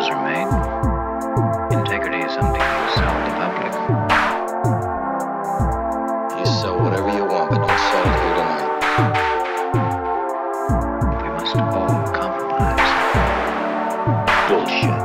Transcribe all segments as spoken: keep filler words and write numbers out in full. errors are made, integrity is something you sell to the public. You sell whatever you want, but don't sell it here tonight. We must all compromise. Bullshit.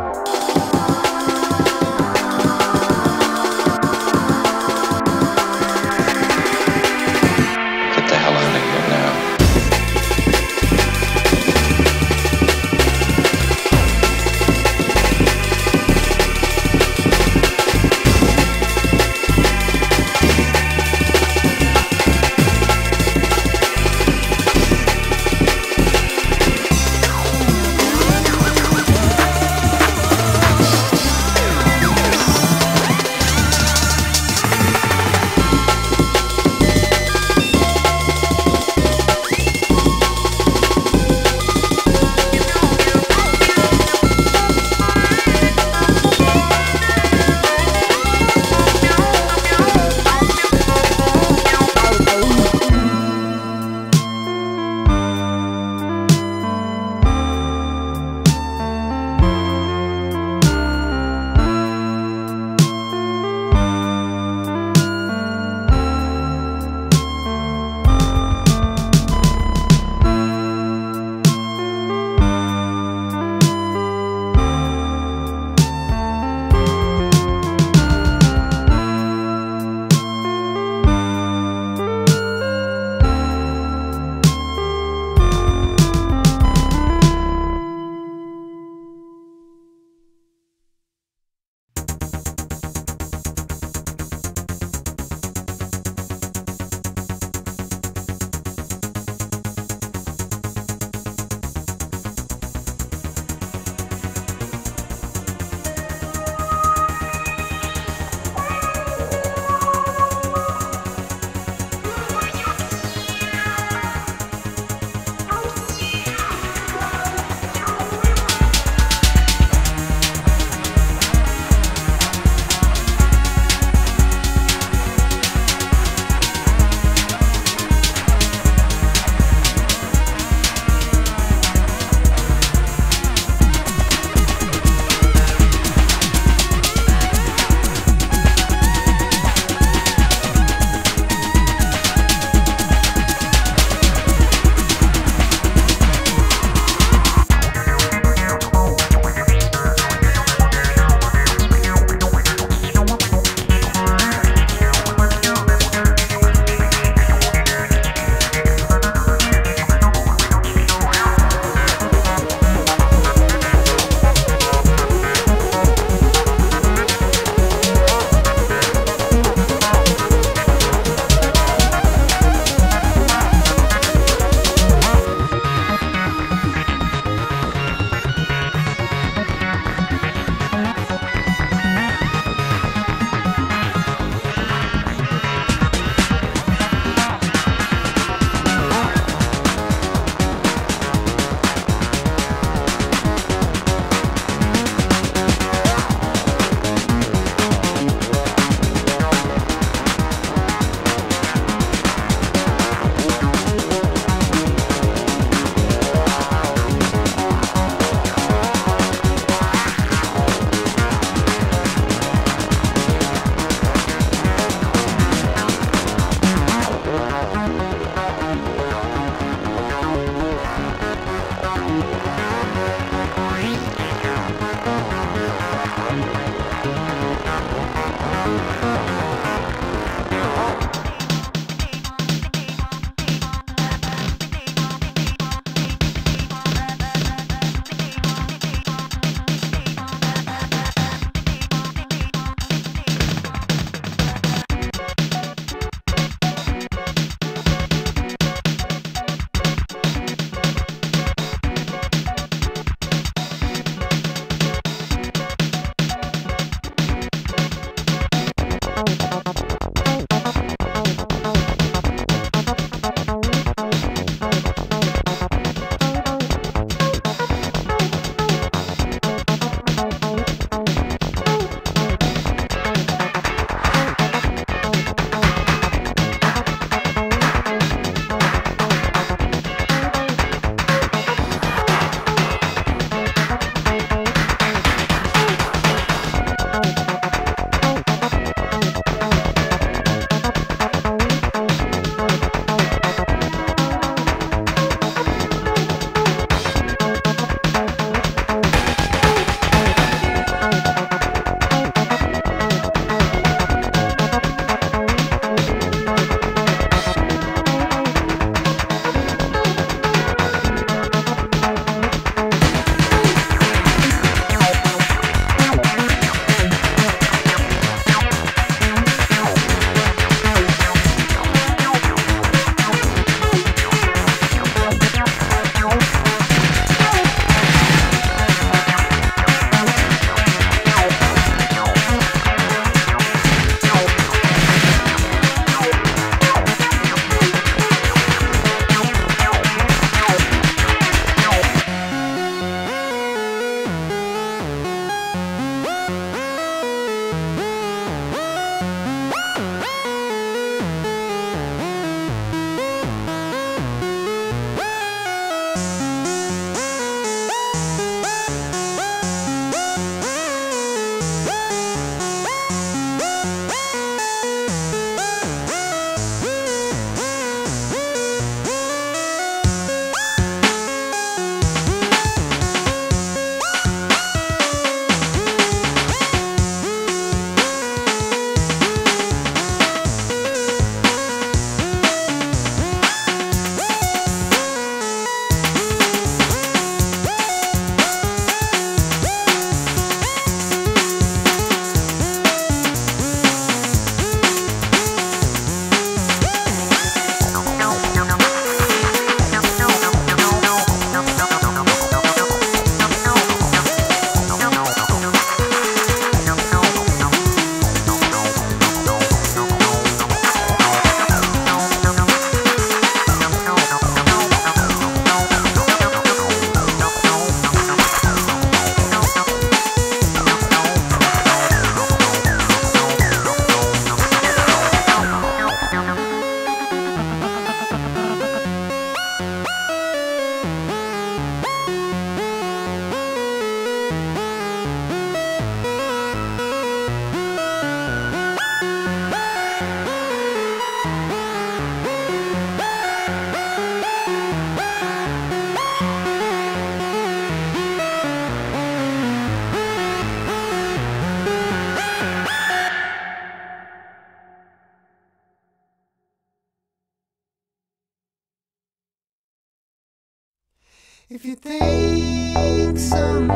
If you think something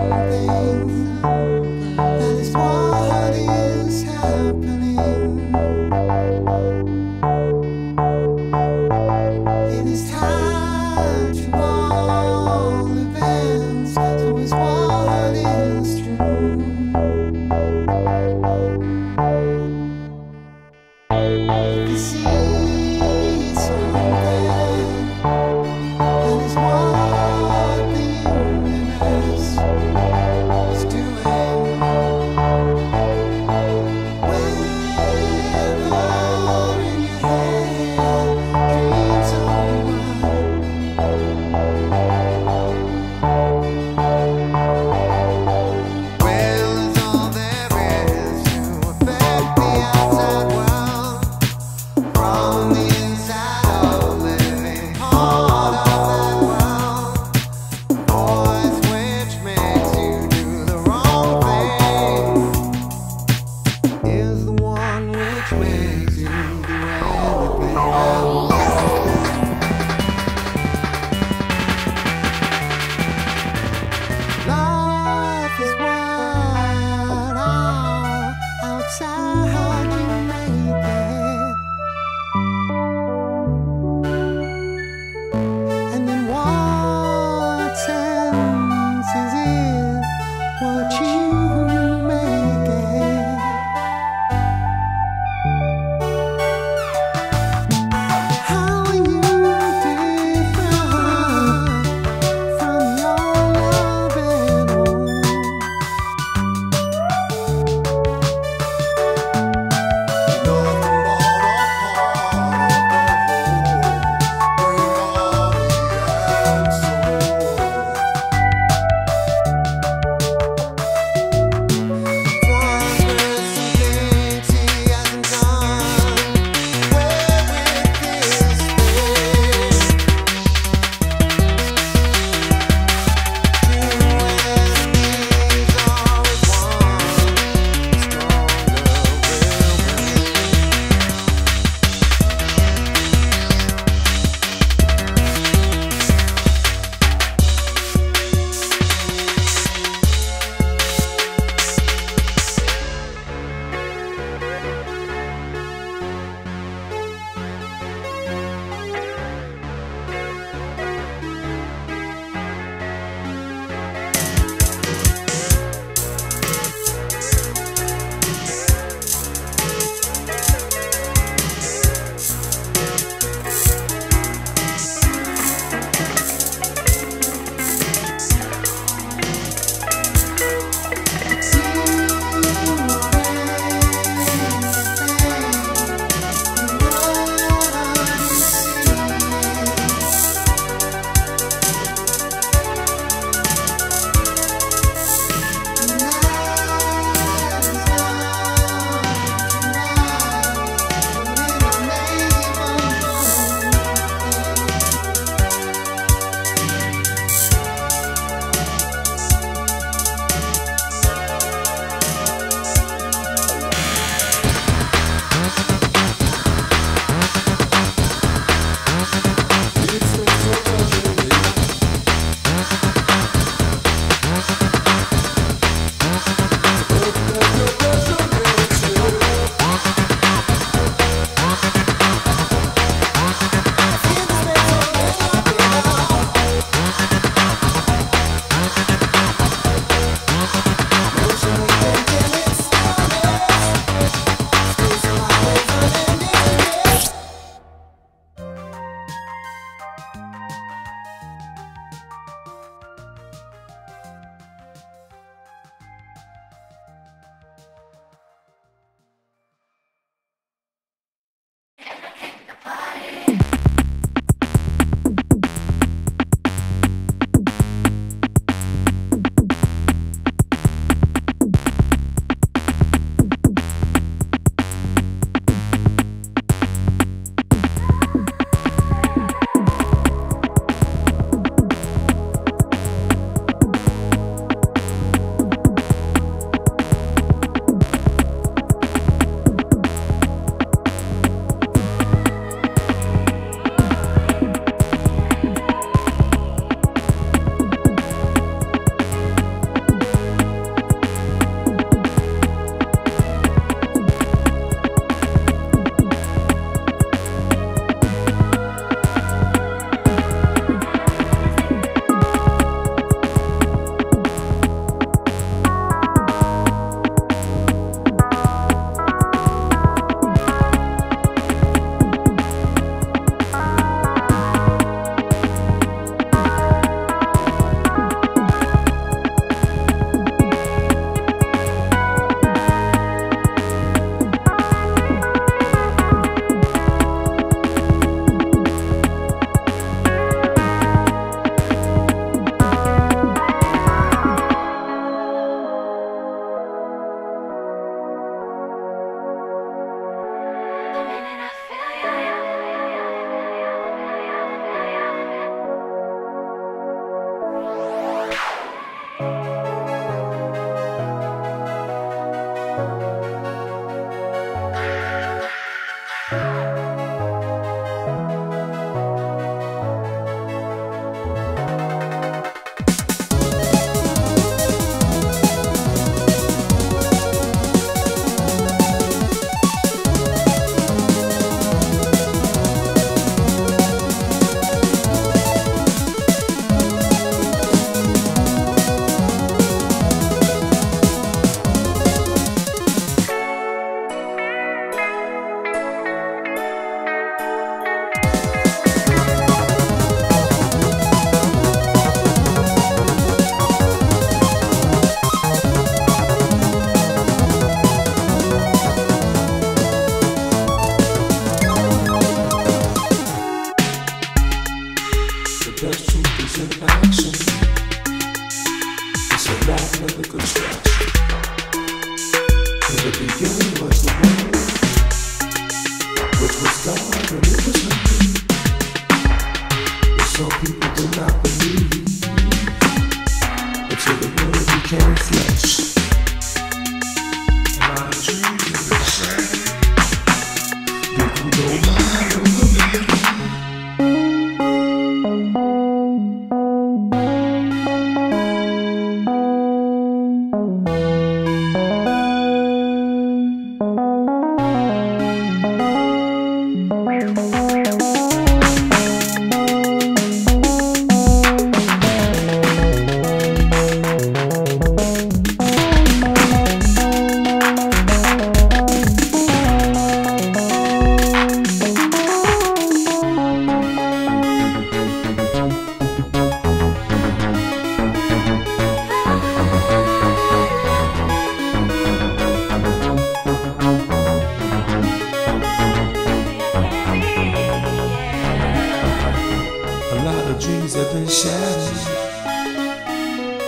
that is what is happening, it is time to all events, so it's what is true. You see something that is what is doing. When to the connection. It's a battle of the construction. In the beginning was the world, which was God, but it was nothing. But some people do not believe until the world became flesh. And I dream of the same. Did you know my own man? Dreams have been shattered.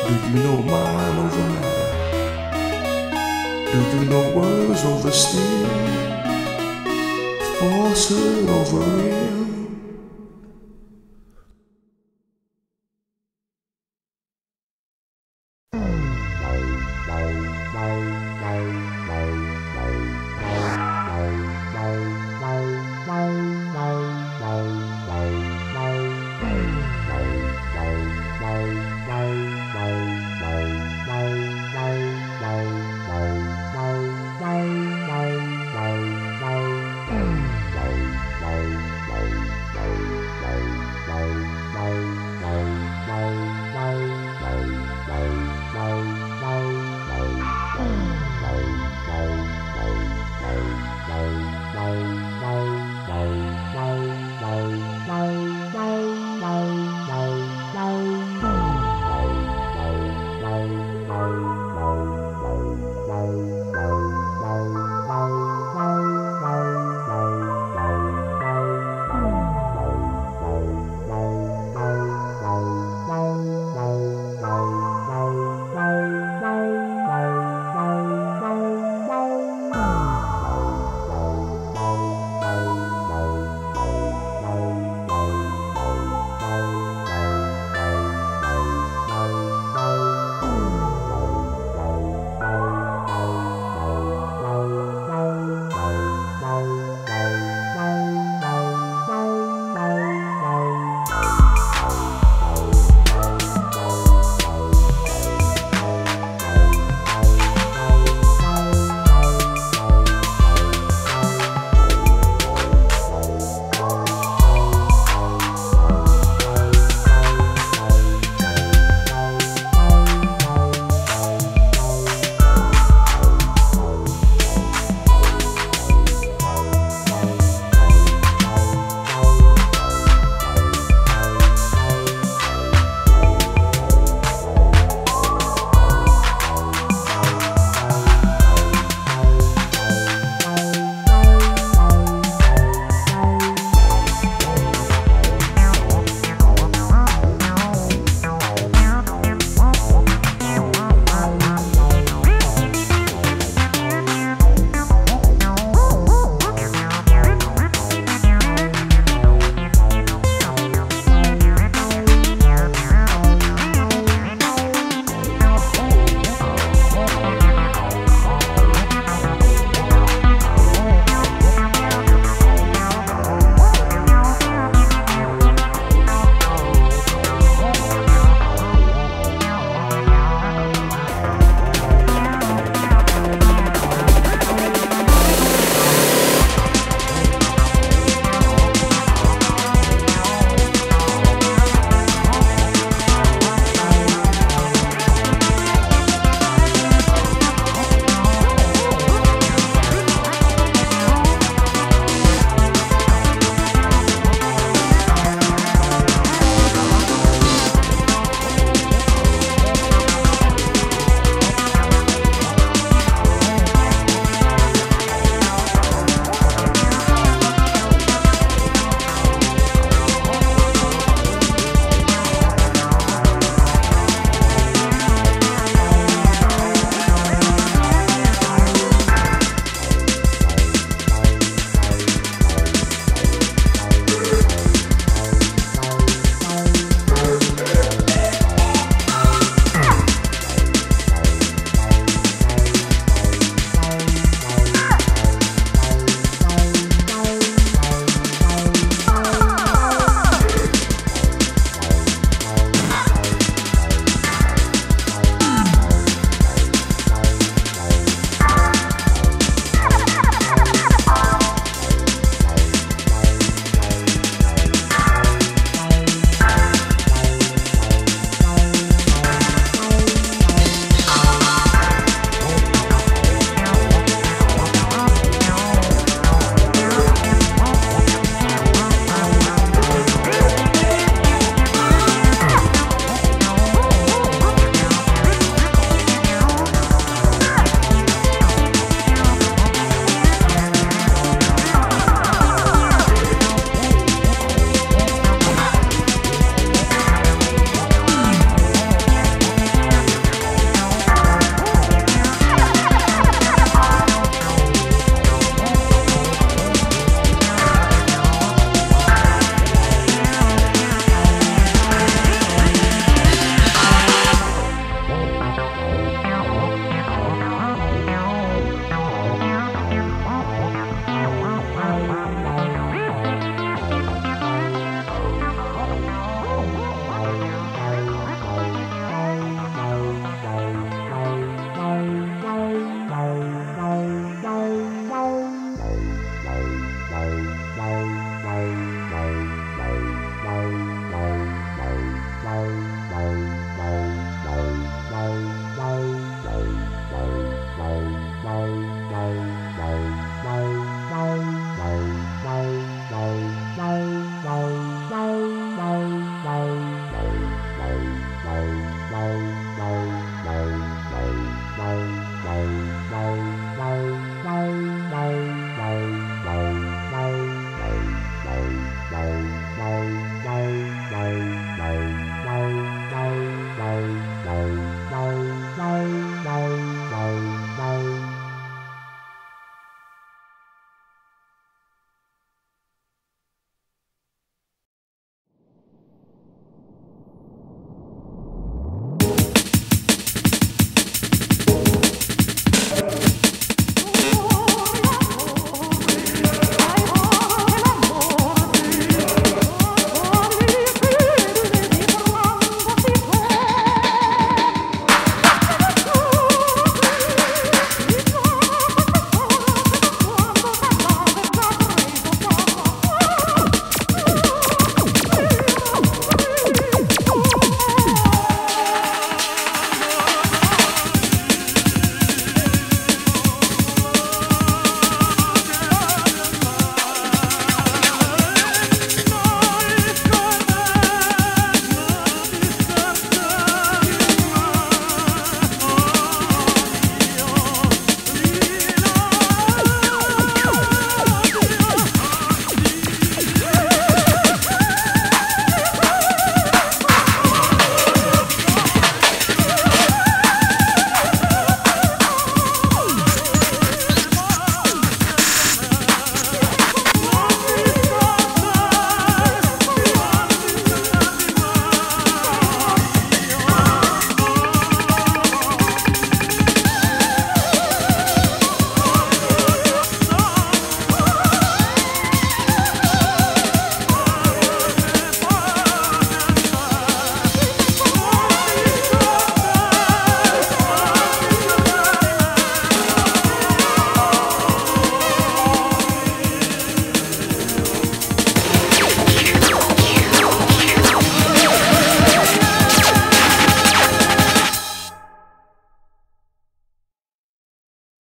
Do you know mind over matter? Do you know words over steel? Falsehood over real?